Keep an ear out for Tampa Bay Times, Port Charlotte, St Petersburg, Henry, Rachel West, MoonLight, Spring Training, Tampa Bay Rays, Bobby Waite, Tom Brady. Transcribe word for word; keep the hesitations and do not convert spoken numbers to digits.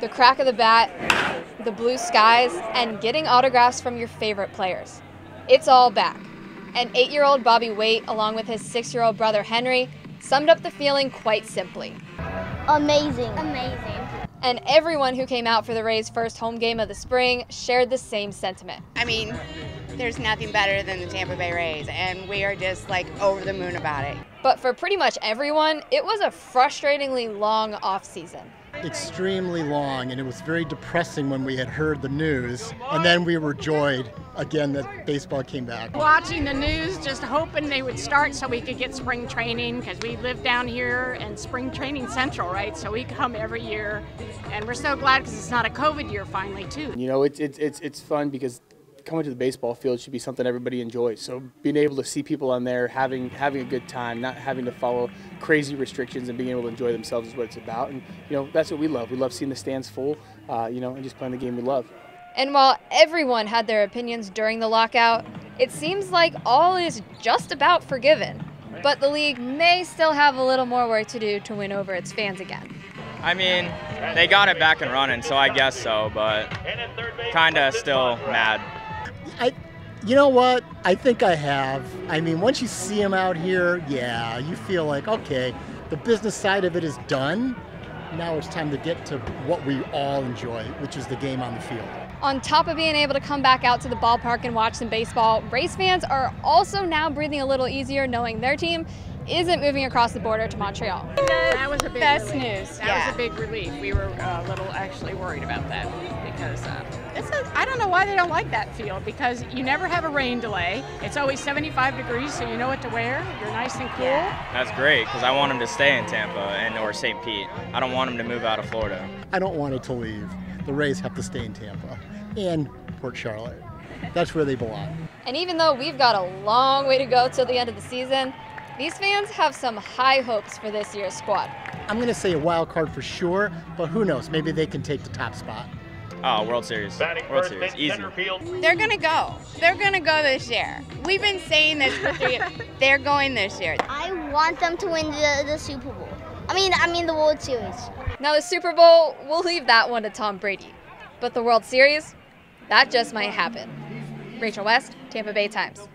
the crack of the bat, the blue skies, and getting autographs from your favorite players. It's all back. And eight-year-old Bobby Waite, along with his six-year-old brother Henry, summed up the feeling quite simply. Amazing. Amazing. And everyone who came out for the Rays' first home game of the spring shared the same sentiment. I mean, there's nothing better than the Tampa Bay Rays, and we are just like over the moon about it. But for pretty much everyone, it was a frustratingly long offseason. Extremely long, and it was very depressing when we had heard the news, and then we were joyed again that baseball came back. Watching the news, just hoping they would start so we could get spring training, because we live down here and spring training central, right? So we come every year, and we're so glad because it's not a COVID year finally too. You know, it's it's it's it's fun because coming to the baseball field should be something everybody enjoys. So being able to see people on there having having a good time, not having to follow crazy restrictions and being able to enjoy themselves is what it's about. And you know, that's what we love. We love seeing the stands full, uh, you know, and just playing the game we love. And while everyone had their opinions during the lockout, it seems like all is just about forgiven. But the league may still have a little more work to do to win over its fans again. I mean, they got it back and running, so I guess so, but kind of still mad. I, you know what? I think I have. I mean, once you see him out here, yeah, you feel like, okay, the business side of it is done. Now it's time to get to what we all enjoy, which is the game on the field. On top of being able to come back out to the ballpark and watch some baseball, Rays fans are also now breathing a little easier knowing their team isn't moving across the border to Montreal. That was a big Best relief. news. That yeah. was a big relief. We were a little actually worried about that because uh, it's a, I don't know why they don't like that field, because you never have a rain delay. It's always seventy-five degrees, so you know what to wear. You're nice and cool. That's great, because I want them to stay in Tampa and or Saint Pete. I don't want them to move out of Florida. I don't want it to leave. The Rays have to stay in Tampa and Port Charlotte. That's where they belong. And even though we've got a long way to go till the end of the season, these fans have some high hopes for this year's squad. I'm going to say a wild card for sure, but who knows? Maybe they can take the top spot. Oh, World Series. World Series. Easy. They're going to go. They're going to go this year. We've been saying this for three years. They're going this year. I want them to win the, the Super Bowl. I mean, I mean the World Series. Now the Super Bowl, we'll leave that one to Tom Brady. But the World Series, that just might happen. Rachel West, Tampa Bay Times.